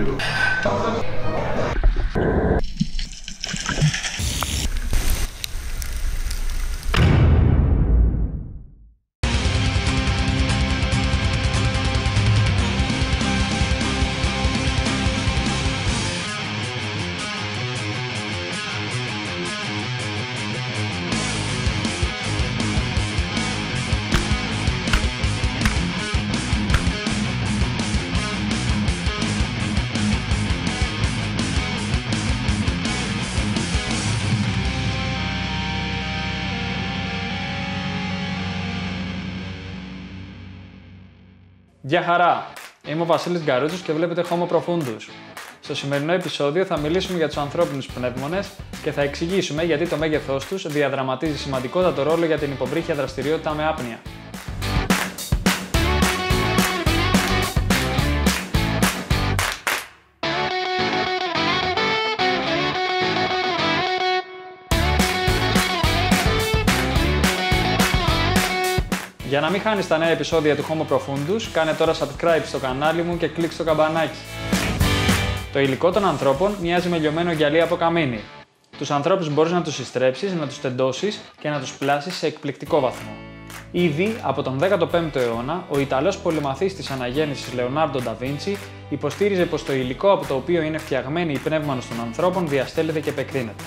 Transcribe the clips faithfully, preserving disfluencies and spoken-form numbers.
you. Γεια χαρά! Είμαι ο Βασίλης Γκαρούτσος και βλέπετε Homo profundus. Στο σημερινό επεισόδιο θα μιλήσουμε για τους ανθρώπινους πνεύμονες και θα εξηγήσουμε γιατί το μέγεθός τους διαδραματίζει σημαντικότατο ρόλο για την υποβρύχια δραστηριότητα με άπνοια. Για να μην χάνεις τα νέα επεισόδια του Homo Profundus, κάνε τώρα subscribe στο κανάλι μου και κλικ στο καμπανάκι. Το υλικό των ανθρώπων μοιάζει με λιωμένο γυαλί από καμίνι. Τους ανθρώπους μπορείς να τους συστρέψεις, να τους τεντώσεις και να τους πλάσεις σε εκπληκτικό βαθμό. Ήδη από τον δέκατο πέμπτο αιώνα, ο Ιταλός πολεμαθής της αναγέννησης Leonardo da Vinci υποστήριζε πως το υλικό από το οποίο είναι φτιαγμένοι οι πνεύμονες των ανθρώπων διαστέλλεται και επεκτείνεται.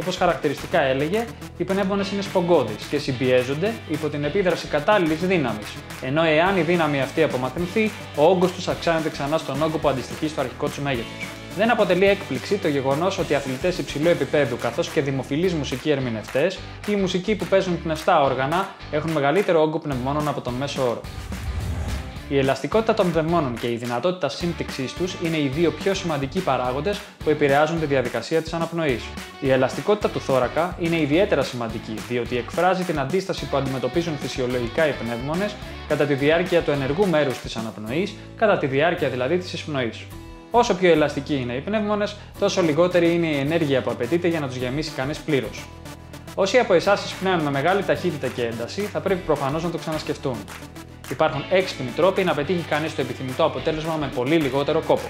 Όπως χαρακτηριστικά έλεγε, οι πνεύμονες είναι σπογκώδεις και συμπιέζονται υπό την επίδραση κατάλληλης δύναμης, ενώ εάν η δύναμη αυτή απομακρυνθεί, ο όγκος τους αυξάνεται ξανά στον όγκο που αντιστοιχεί στο αρχικό τους μέγεθος. Δεν αποτελεί έκπληξη το γεγονός ότι αθλητές υψηλού επίπεδου καθώς και δημοφιλείς μουσικοί ερμηνευτές ή οι μουσικοί που παίζουν πνευστά όργανα έχουν μεγαλύτερο όγκο πνευμόνων από τον μέσο όρο. Η ελαστικότητα των πνευμόνων και η δυνατότητα σύμπτυξής τους είναι οι δύο πιο σημαντικοί παράγοντες που επηρεάζουν τη διαδικασία της αναπνοής. Η ελαστικότητα του θώρακα είναι ιδιαίτερα σημαντική, διότι εκφράζει την αντίσταση που αντιμετωπίζουν φυσιολογικά οι πνεύμονες κατά τη διάρκεια του ενεργού μέρους της αναπνοής, κατά τη διάρκεια δηλαδή της εισπνοής. Όσο πιο ελαστικοί είναι οι πνεύμονες, τόσο λιγότερη είναι η ενέργεια που απαιτείται για να τους γεμίσει κανείς πλήρως. Όσοι από εσάς εισπνέουν με μεγάλη ταχύτητα και ένταση, θα πρέπει προφανώς να το ξανασκεφτούν. Υπάρχουν έξυπνοι τρόποι να πετύχει κανείς το επιθυμητό αποτέλεσμα με πολύ λιγότερο κόπο.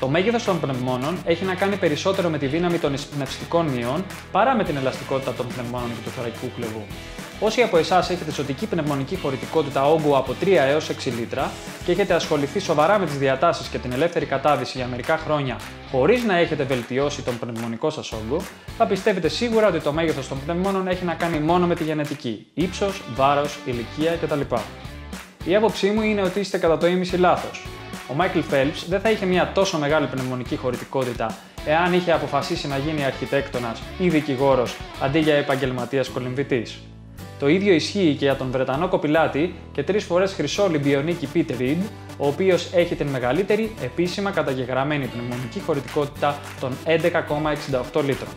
Το μέγεθος των πνευμόνων έχει να κάνει περισσότερο με τη δύναμη των εισπνευστικών μειών παρά με την ελαστικότητα των πνευμόνων και του θωρακικού κλωβού. Όσοι από εσάς έχετε ζωτική πνευμονική χωρητικότητα όγκου από τρία έως έξι λίτρα και έχετε ασχοληθεί σοβαρά με τις διατάσεις και την ελεύθερη κατάδυση για μερικά χρόνια χωρίς να έχετε βελτιώσει τον πνευμονικό σας όγκο, θα πιστεύετε σίγουρα ότι το μέγεθος των πνευμόνων έχει να κάνει μόνο με τη γενετική, ύψος, βάρος, ηλικία κτλ. Η άποψή μου είναι ότι είστε κατά το ίμιση λάθος. Ο Michael Phelps δεν θα είχε μια τόσο μεγάλη πνευμονική χωρητικότητα εάν είχε αποφασίσει να γίνει αρχιτέκτονας ή δικηγόρος αντί για επαγγελματίας κολυμβητής. Το ίδιο ισχύει και για τον Βρετανό κοπιλάτη και τρεις φορές χρυσό Ολυμπιονίκη Peter Reed, ο οποίος έχει την μεγαλύτερη επίσημα καταγεγραμμένη πνευμονική χωρητικότητα των έντεκα κόμμα εξήντα οκτώ λίτρων.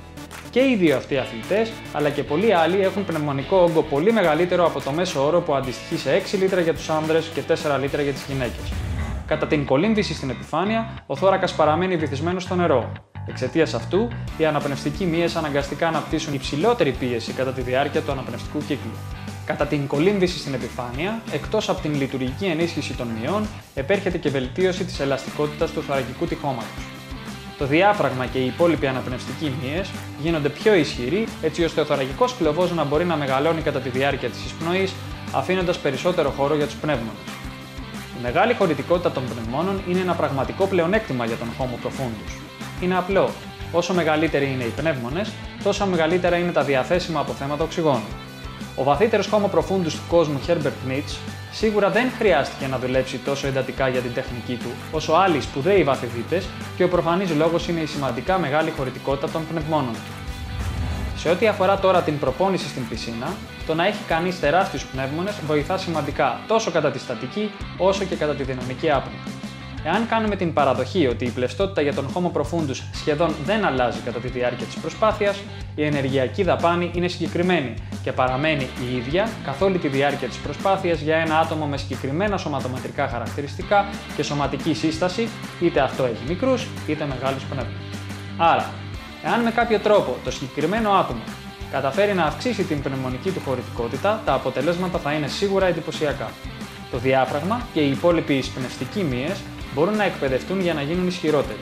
Και οι δύο αυτοί αθλητές, αλλά και πολλοί άλλοι, έχουν πνευμονικό όγκο πολύ μεγαλύτερο από το μέσο όρο που αντιστοιχεί σε έξι λίτρα για τους άνδρες και τέσσερα λίτρα για τις γυναίκες. Κατά την κολύμβηση στην επιφάνεια, ο θώρακας παραμένει βυθισμένος στο νερό. Εξαιτίας αυτού, οι αναπνευστικοί μύες αναγκαστικά αναπτύσσουν υψηλότερη πίεση κατά τη διάρκεια του αναπνευστικού κύκλου. Κατά την κολύμβηση στην επιφάνεια, εκτός από την λειτουργική ενίσχυση των μυών, επέρχεται και βελτίωση της ελαστικότητας του θωρακικού τυχώματος. Το διάφραγμα και οι υπόλοιποι αναπνευστικοί μύες γίνονται πιο ισχυροί έτσι ώστε ο θωρακικός κλωβός να μπορεί να μεγαλώνει κατά τη διάρκεια της εισπνοής, αφήνοντας περισσότερο χώρο για τους πνεύμονες. Η μεγάλη χωρητικότητα των πνευμόνων είναι ένα πραγματικό πλεονέκτημα για τον Homo profundus. Είναι απλό. Όσο μεγαλύτεροι είναι οι πνεύμονες, τόσο μεγαλύτερα είναι τα διαθέσιμα αποθέματα οξυγόνου. Ο βαθύτερος Homo profundus του κόσμου, Herbert Mitz, σίγουρα δεν χρειάστηκε να δουλέψει τόσο εντατικά για την τεχνική του, όσο άλλοι σπουδαίοι βαθυδίτες και ο προφανής λόγος είναι η σημαντικά μεγάλη χωρητικότητα των πνευμόνων του. Σε ό,τι αφορά τώρα την προπόνηση στην πισίνα, το να έχει κανείς τεράστιους πνεύμονες βοηθά σημαντικά τόσο κατά τη στατική όσο και κατά τη δυναμική άπνοια. Εάν κάνουμε την παραδοχή ότι η πλευστότητα για τον Homo profundus σχεδόν δεν αλλάζει κατά τη διάρκεια της προσπάθειας, η ενεργειακή δαπάνη είναι συγκεκριμένη και παραμένει η ίδια καθ' όλη τη διάρκεια της προσπάθειας για ένα άτομο με συγκεκριμένα σωματομετρικά χαρακτηριστικά και σωματική σύσταση, είτε αυτό έχει μικρούς είτε μεγάλους πνεύμονες. Άρα, εάν με κάποιο τρόπο το συγκεκριμένο άτομο καταφέρει να αυξήσει την πνευμονική του χωρητικότητα, τα αποτελέσματα θα είναι σίγουρα εντυπωσιακά. Το διάφραγμα και οι υπόλοιποι εισπνευστικοί μύες μπορούν να εκπαιδευτούν για να γίνουν ισχυρότεροι.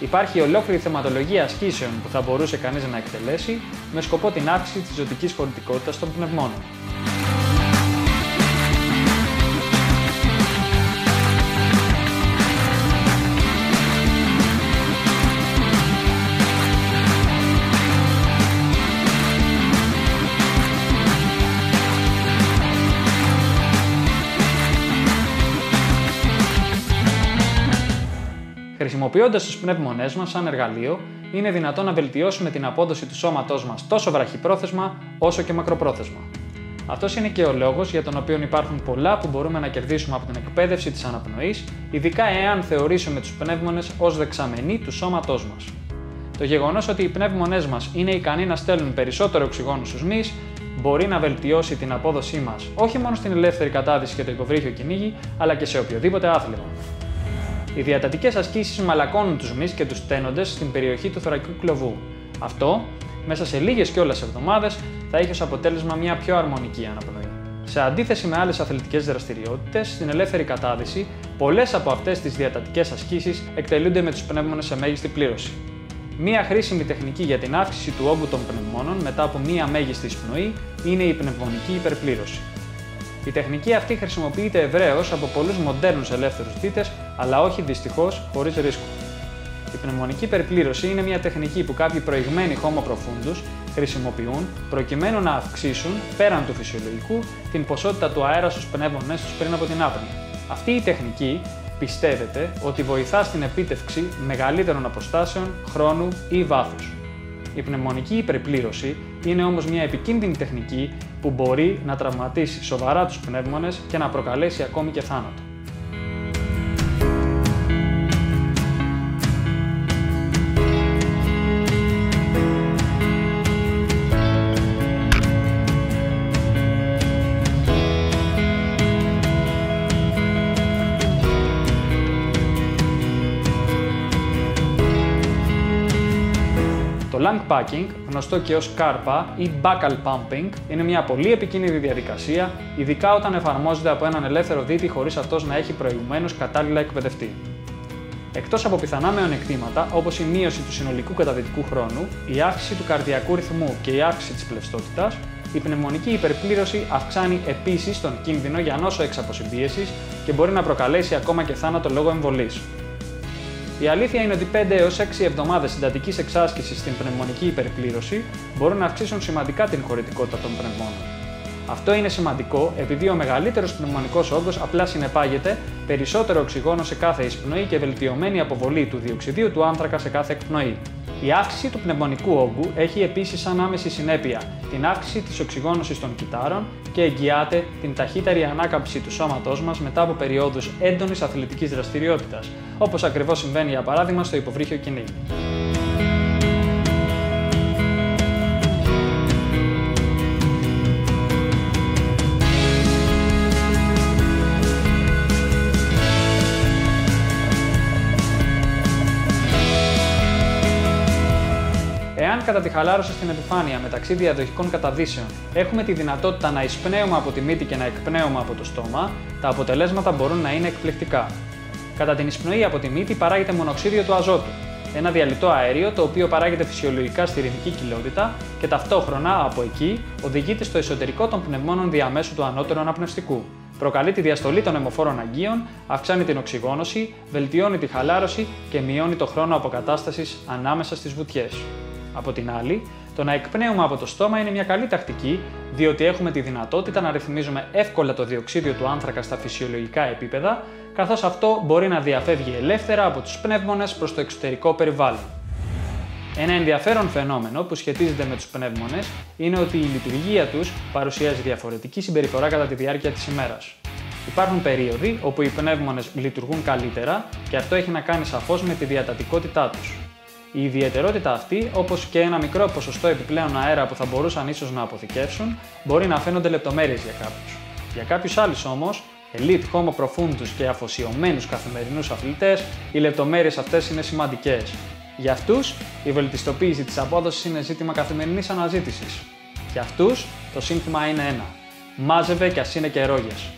Υπάρχει ολόκληρη θεματολογία ασκήσεων που θα μπορούσε κανείς να εκτελέσει με σκοπό την αύξηση της ζωτικής χωρητικότητας των πνευμόνων. Χρησιμοποιώντας τους πνεύμονές μας σαν εργαλείο, είναι δυνατόν να βελτιώσουμε την απόδοση του σώματός μας τόσο βραχυπρόθεσμα όσο και μακροπρόθεσμα. Αυτός είναι και ο λόγος για τον οποίο υπάρχουν πολλά που μπορούμε να κερδίσουμε από την εκπαίδευση της αναπνοής, ειδικά εάν θεωρήσουμε τους πνεύμονες ως δεξαμενή του σώματός μας. Το γεγονός ότι οι πνεύμονές μας είναι ικανοί να στέλνουν περισσότερο οξυγόνο στους μυς, μπορεί να βελτιώσει την απόδοσή μας όχι μόνο στην ελεύθερη κατάδυση και το υποβρύχιο κυνήγι, αλλά και σε οποιοδήποτε άθλημα. Οι διατατικές ασκήσεις μαλακώνουν τους μυς και τους στένοντες στην περιοχή του θωρακικού κλωβού. Αυτό, μέσα σε λίγες κιόλας εβδομάδες, θα είχε ως αποτέλεσμα μια πιο αρμονική αναπνοή. Σε αντίθεση με άλλες αθλητικές δραστηριότητες, στην ελεύθερη κατάδυση, πολλές από αυτές τις διατατικές ασκήσεις εκτελούνται με τους πνεύμονες σε μέγιστη πλήρωση. Μία χρήσιμη τεχνική για την αύξηση του όγκου των πνευμόνων μετά από μία μέγιστη εισπνοή είναι η πνευμονική υπερπλήρωση. Η τεχνική αυτή χρησιμοποιείται ευρέως από πολλούς μοντέρνους ελεύθερους δίτες, αλλά όχι δυστυχώς χωρίς ρίσκο. Η πνευμονική υπερπλήρωση είναι μια τεχνική που κάποιοι προηγμένοι Homo profundus χρησιμοποιούν προκειμένου να αυξήσουν, πέραν του φυσιολογικού, την ποσότητα του αέρα στους πνεύμονές τους πριν από την άπνοια. Αυτή η τεχνική πιστεύεται ότι βοηθά στην επίτευξη μεγαλύτερων αποστάσεων, χρόνου ή βάθους. Η πνευμονική υπερπλήρωση είναι όμως μια επικίνδυνη τεχνική που μπορεί να τραυματίσει σοβαρά τους πνεύμονες και να προκαλέσει ακόμη και θάνατο. Το lung packing, γνωστό και ως carpa ή buccal pumping, είναι μια πολύ επικίνδυνη διαδικασία, ειδικά όταν εφαρμόζεται από έναν ελεύθερο δίτη χωρίς αυτός να έχει προηγουμένως κατάλληλα εκπαιδευτεί. Εκτός από πιθανά μειονεκτήματα, όπως η μείωση του συνολικού καταδυτικού χρόνου, η αύξηση του καρδιακού ρυθμού και η αύξηση της πλευστότητας, η πνευμονική υπερπλήρωση αυξάνει επίσης τον κίνδυνο για νόσο εξ αποσυμπίεσης και μπορεί να προκαλέσει ακόμα και θάνατο λόγω εμβολής. Η αλήθεια είναι ότι πέντε έως έξι εβδομάδες συντατικής εξάσκησης στην πνευμονική υπερπλήρωση μπορούν να αυξήσουν σημαντικά την χωρητικότητα των πνευμόνων. Αυτό είναι σημαντικό επειδή ο μεγαλύτερος πνευμονικός όγκος απλά συνεπάγεται περισσότερο οξυγόνο σε κάθε εισπνοή και βελτιωμένη αποβολή του διοξιδίου του άνθρακα σε κάθε εκπνοή. Η αύξηση του πνευμονικού όγκου έχει επίσης σαν άμεση συνέπεια την αύξηση της οξυγόνωσης των κυττάρων και εγγυάται την ταχύτερη ανάκαμψη του σώματός μας μετά από περιόδους έντονης αθλητικής δραστηριότητας, όπως ακριβώς συμβαίνει για παράδειγμα στο υποβρύχιο κυνήγι. Εάν κατά τη χαλάρωση στην επιφάνεια μεταξύ διαδοχικών καταδύσεων έχουμε τη δυνατότητα να εισπνέουμε από τη μύτη και να εκπνέουμε από το στόμα, τα αποτελέσματα μπορούν να είναι εκπληκτικά. Κατά την εισπνοή από τη μύτη παράγεται μονοξίδιο του αζότου, ένα διαλυτό αέριο το οποίο παράγεται φυσιολογικά στη ρυθμική κοιλότητα και ταυτόχρονα από εκεί οδηγείται στο εσωτερικό των πνευμόνων διαμέσου του ανώτερου αναπνευστικού. Προκαλεί τη διαστολή των αιμοφόρων αγκίων, αυξάνει την οξυγόνωση, βελτιώνει τη χαλάρωση και μειώνει το χρόνο αποκατάστασης ανάμεσα στις βουτιές. Από την άλλη, το να εκπνέουμε από το στόμα είναι μια καλή τακτική, διότι έχουμε τη δυνατότητα να ρυθμίζουμε εύκολα το διοξίδιο του άνθρακα στα φυσιολογικά επίπεδα, καθώς αυτό μπορεί να διαφεύγει ελεύθερα από τους πνεύμονες προς το εξωτερικό περιβάλλον. Ένα ενδιαφέρον φαινόμενο που σχετίζεται με τους πνεύμονες είναι ότι η λειτουργία τους παρουσιάζει διαφορετική συμπεριφορά κατά τη διάρκεια της ημέρας. Υπάρχουν περίοδοι όπου οι πνεύμονες λειτουργούν καλύτερα και αυτό έχει να κάνει σαφώς με τη διατατικότητά τους. Η ιδιαιτερότητα αυτή, όπως και ένα μικρό ποσοστό επιπλέον αέρα που θα μπορούσαν ίσως να αποθηκεύσουν, μπορεί να φαίνονται λεπτομέρειες για κάποιους. Για κάποιους άλλους όμως, elite Homo profundus και αφοσιωμένους καθημερινούς αθλητές, οι λεπτομέρειες αυτές είναι σημαντικές. Για αυτούς, η βελτιστοποίηση της απόδοσης είναι ζήτημα καθημερινής αναζήτησης. Για αυτούς, το σύνθημα είναι ένα. Μάζευε κι ας είναι και ρόγες.